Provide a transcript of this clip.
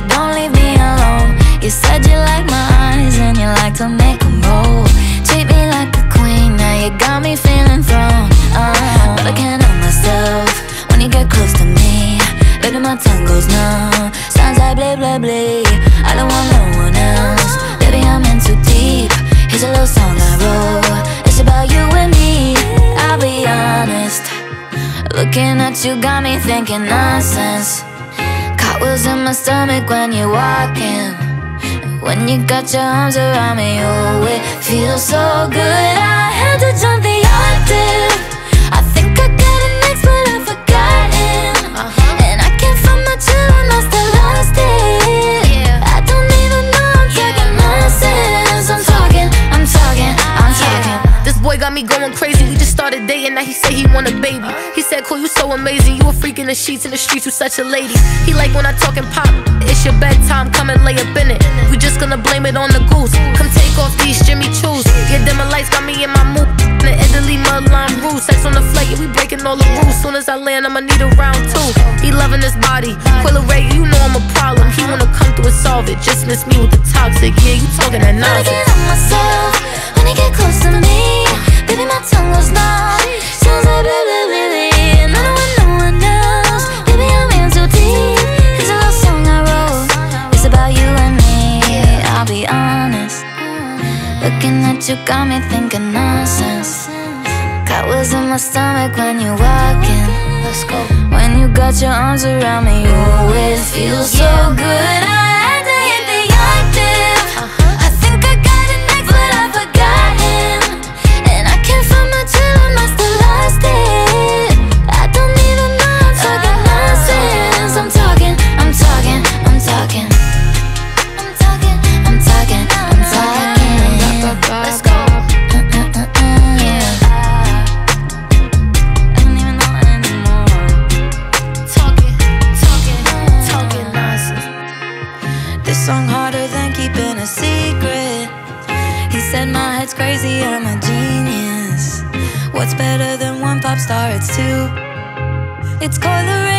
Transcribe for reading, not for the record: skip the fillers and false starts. to don't leave me alone. You said you like my eyes and you like to make them roll. Treat me like a queen, now you got me feeling thrown. But I can't help myself when you get close to me. Look at my tongue goes numb, sounds like blah blah blah. I don't want no one else, baby I'm in too deep. Here's a little song I wrote, it's about you and me. I'll be honest, looking at you got me thinking nonsense. Cartwheels in my stomach when you walk in. When you got your arms around me, oh it feels so good. I had to jump the octave. I think I got it next but I've forgotten. And I can't find my chill, I must have lost it. I don't even know I'm talking nonsense. I'm talking. This boy got me going crazy, we just started dating, now he say he want a baby. He said, cool, you so amazing, you a freak in the sheets, in the streets, you such a lady. He like when I talk and pop, it's your bedtime, come and lay up in it. We just gonna blame it on the goose, come take off these Jimmy Choo's. Yeah, them lights got me in my mood, in the Italy mudline roof. Sex on the flight, yeah, we breaking all the rules. Soon as I land, I'ma need a round two. He loving his body, Quilla Ray, you know I'm a problem. He wanna come through and solve it, just miss me with the toxic. Yeah, you talking that nonsense. Looking at myself, when you get close to me, baby, my tongue was numb. Sounds like blah, blah, blah, blah. And I don't want no one else. Baby, I'm in too deep. Here's a little song I wrote. It's about you and me. I'll be honest. Looking at you got me thinking nonsense. Cartwheels in my stomach when you walk in. Let's go. When you got your arms around me, oh, it feels so good. I had to hit the octave. I think I got it next, but I forgot him. Crazy, I'm a genius. What's better than one pop star? It's two. It's called the